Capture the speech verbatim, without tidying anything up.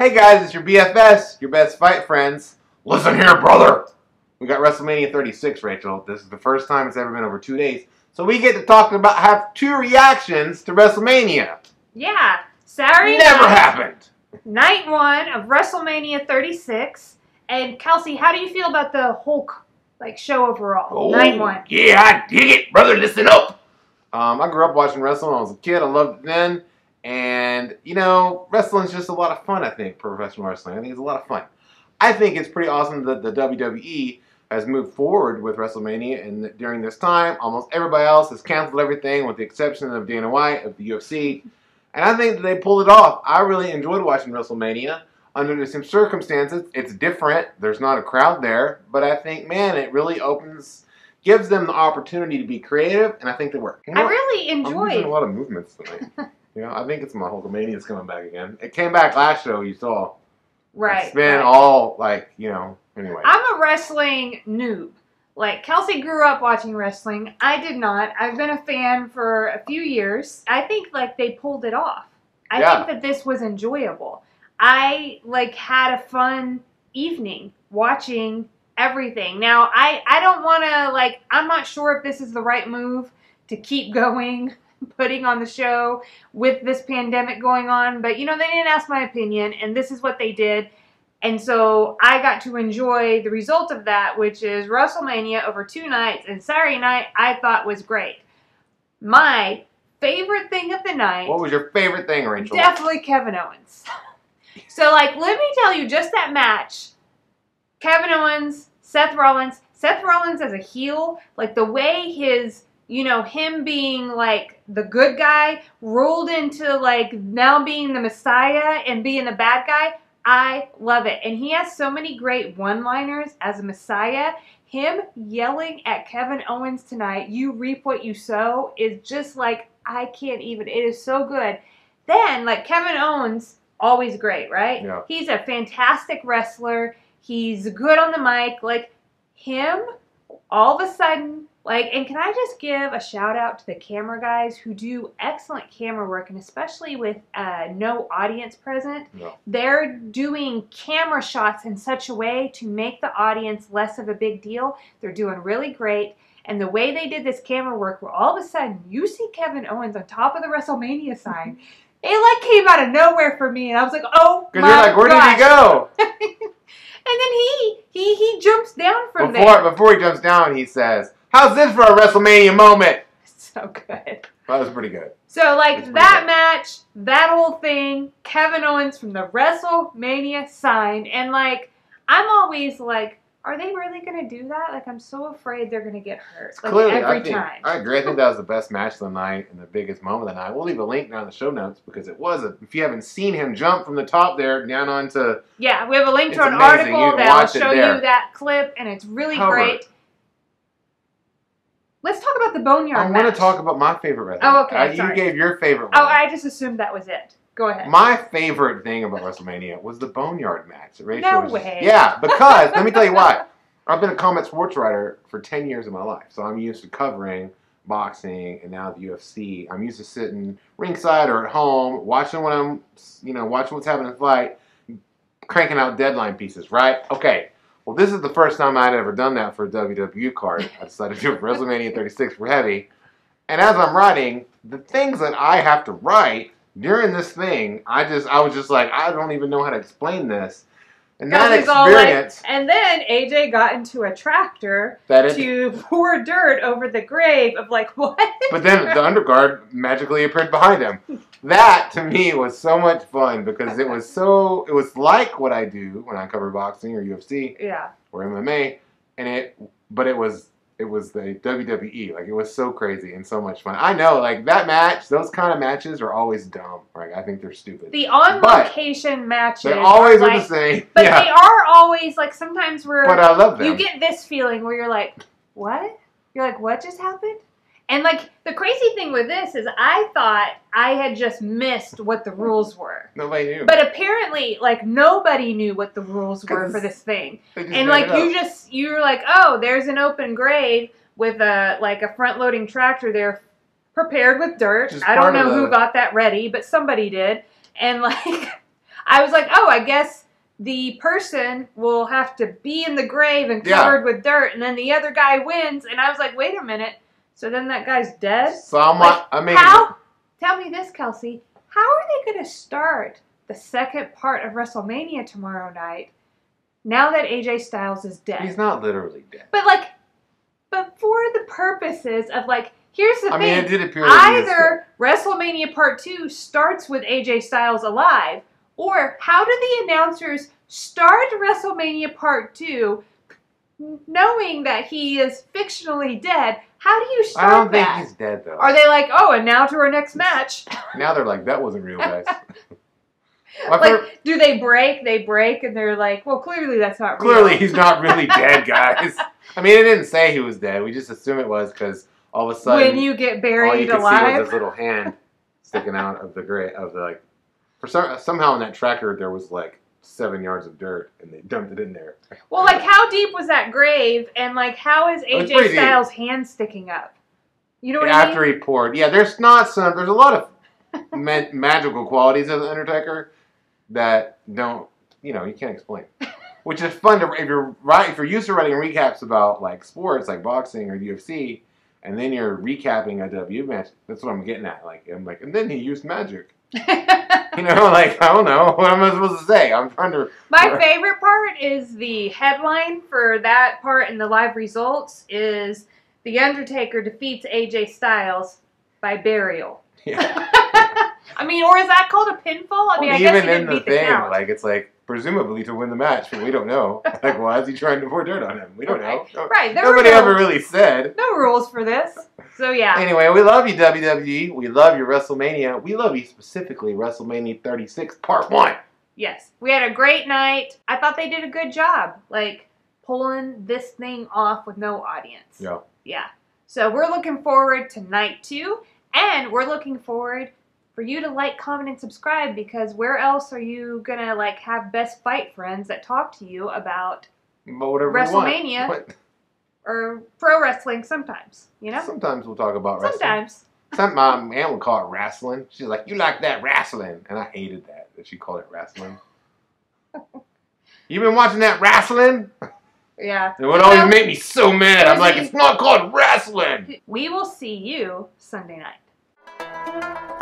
Hey guys, it's your B F S, your best fight friends. Listen here, brother. We got WrestleMania thirty-six, Rachel. This is the first time it's ever been over two days. So we get to talk about, have two reactions to WrestleMania. Yeah. Saturday Never night, happened. Night one of WrestleMania thirty-six. And Kelsey, how do you feel about the Hulk like show overall? Oh, night one. Yeah, I dig it, brother. Listen up. Um, I grew up watching wrestling when I was a kid. I loved it then. And, you know, wrestling's just a lot of fun, I think, professional wrestling. I think it's a lot of fun. I think it's pretty awesome that the W W E has moved forward with WrestleMania, and during this time, almost everybody else has canceled everything with the exception of Dana White of the U F C. And I think that they pulled it off. I really enjoyed watching WrestleMania. Under some circumstances, it's different. There's not a crowd there. But I think, man, it really opens... gives them the opportunity to be creative, and I think they work. You know, I really enjoyed... I'm using a lot of movements tonight. You know, I think it's my Hulkamania's coming back again. It came back last show, you saw. Right. It's been right. all, like, you know, anyway. I'm a wrestling noob. Like, Kelsey grew up watching wrestling. I did not. I've been a fan for a few years. I think, like, they pulled it off. I yeah. think that this was enjoyable. I, like, had a fun evening watching everything. Now, I, I don't want to, like, I'm not sure if this is the right move to keep going, putting on the show with this pandemic going on. But, you know, they didn't ask my opinion, and this is what they did. And so I got to enjoy the result of that, which is WrestleMania over two nights. And Saturday night, I thought was great. My favorite thing of the night. What was your favorite thing, Rachel? Definitely Kevin Owens. So, like, let me tell you, just that match, Kevin Owens, Seth Rollins, Seth Rollins as a heel, like the way his, you know, him being like the good guy rolled into like now being the Messiah and being the bad guy, I love it. And he has so many great one-liners as a Messiah. Him yelling at Kevin Owens tonight, you reap what you sow, is just like, I can't even. It is so good. Then, like, Kevin Owens, always great, right? Yeah. He's a fantastic wrestler. He's good on the mic. Like, him, all of a sudden, like, and can I just give a shout out to the camera guys who do excellent camera work, and especially with uh, no audience present, yeah. they're doing camera shots in such a way to make the audience less of a big deal. They're doing really great. And the way they did this camera work, where all of a sudden you see Kevin Owens on top of the WrestleMania sign, it, like, came out of nowhere for me, and I was like, oh, my gosh. Because you're like, where gosh. did he go? And then he, he, he jumps down from before, there. Before he jumps down, he says, how's this for a WrestleMania moment? So good. That was pretty good. So, like, that good. match, that whole thing, Kevin Owens from the WrestleMania sign. And, like, I'm always like, are they really going to do that? Like, I'm so afraid they're going to get hurt. Like, Clearly, every I think, time. I agree. I think that was the best match of the night and the biggest moment of the night. We'll leave a link down in the show notes because it was, a, if you haven't seen him jump from the top there down onto. Yeah, we have a link to an amazing. article that will show you that clip, and it's really However, great. Let's talk about the Boneyard I match. I want to talk about my favorite wrestling. Oh, okay. I, sorry. You gave your favorite one. Oh, I just assumed that was it. Go ahead. My favorite thing about WrestleMania was the Boneyard match. Rachel no was just, way. Yeah, because, let me tell you why. I've been a combat sports writer for ten years of my life, so I'm used to covering boxing and now the U F C. I'm used to sitting ringside or at home, watching what I'm, you know, watching what's happening in the fight, cranking out deadline pieces, right? Okay. Well, this is the first time I'd ever done that for a W W E card. I decided to do it for WrestleMania thirty-six for Heavy. And as I'm writing, the things that I have to write during this thing, I just I was just like, I don't even know how to explain this. And that experience. Like, and then A J got into a tractor that it, to pour dirt over the grave of like, what? But then the underguard magically appeared behind him. That to me was so much fun because it was so it was like what I do when I cover boxing or U F C yeah. or M M A, and it but it was it was the W W E. Like, it was so crazy and so much fun. I know, like, that match, those kind of matches are always dumb. Like, I think they're stupid. The on-location matches. They always are, like, are the same. But yeah. they are always, like, sometimes we're... But I love them. You get this feeling where you're like, what? You're like, what just happened? And, like, the crazy thing with this is I thought I had just missed what the rules were. Nobody knew. But apparently, like, nobody knew what the rules were for this thing. And, like, you just, you were like, oh, there's an open grave with, a like, a front-loading tractor there prepared with dirt. Just I don't know who got that ready, but somebody did. And, like, I was like, oh, I guess the person will have to be in the grave and covered yeah. with dirt, and then the other guy wins. And I was like, wait a minute. So then that guy's dead? So I'm like, I mean, how? Tell me this, Kelsey. How are they going to start the second part of WrestleMania tomorrow night now that A J Styles is dead? He's not literally dead. But, like, but for the purposes of, like, here's the I thing. I mean, it did appear either WrestleMania Part two starts with A J Styles alive, or how do the announcers start WrestleMania Part two knowing that he is fictionally dead? How do you start that? I don't that? think he's dead, though. Are they like, oh, and now to our next match? Now they're like, that wasn't real, guys. Like, heard... do they break? They break, and they're like, well, clearly that's not clearly real. Clearly he's not really dead, guys. I mean, it didn't say he was dead. We just assume it was because all of a sudden... when you get buried alive. All you could alive. see was his little hand sticking out of the grave. Of the, like, for some, somehow in that tracker, there was, like, seven yards of dirt, and they dumped it in there. Well, like, how deep was that grave, and, like, how is A J Styles' deep. hand sticking up? You know what After I mean? After he poured. Yeah, there's not some... There's a lot of ma magical qualities of The Undertaker that don't... You know, you can't explain. Which is fun to... If you're, if you're used to writing recaps about, like, sports, like boxing or U F C, and then you're recapping a W W E match, that's what I'm getting at. Like, I'm like, and then he used magic. You know, like, I don't know. What am I supposed to say? I'm trying to... My favorite part is the headline for that part in the live results is The Undertaker defeats A J Styles by burial. Yeah. I mean, or is that called a pinfall? I mean, well, I guess even in the thing, the like, it's like, presumably to win the match, but we don't know. Like, why is he trying to pour dirt on him? We don't okay. know. Right. There Nobody were no, ever really said. No rules for this. So, yeah. Anyway, we love you, W W E. We love your WrestleMania. We love you specifically, WrestleMania thirty-six, Part one. Yes. We had a great night. I thought they did a good job, like, pulling this thing off with no audience. Yeah. Yeah. So, we're looking forward to night two, and we're looking forward for you to like, comment, and subscribe, because where else are you going to, like, have best fight friends that talk to you about whatever WrestleMania you want. Or pro wrestling sometimes, you know? Sometimes we'll talk about wrestling. Sometimes. Some, my aunt would call it wrestling. She's like, you like that wrestling. And I hated that, that she called it wrestling. You been watching that wrestling? Yeah. It would always make me so mad. I'm like, it's not called wrestling. We will see you Sunday night.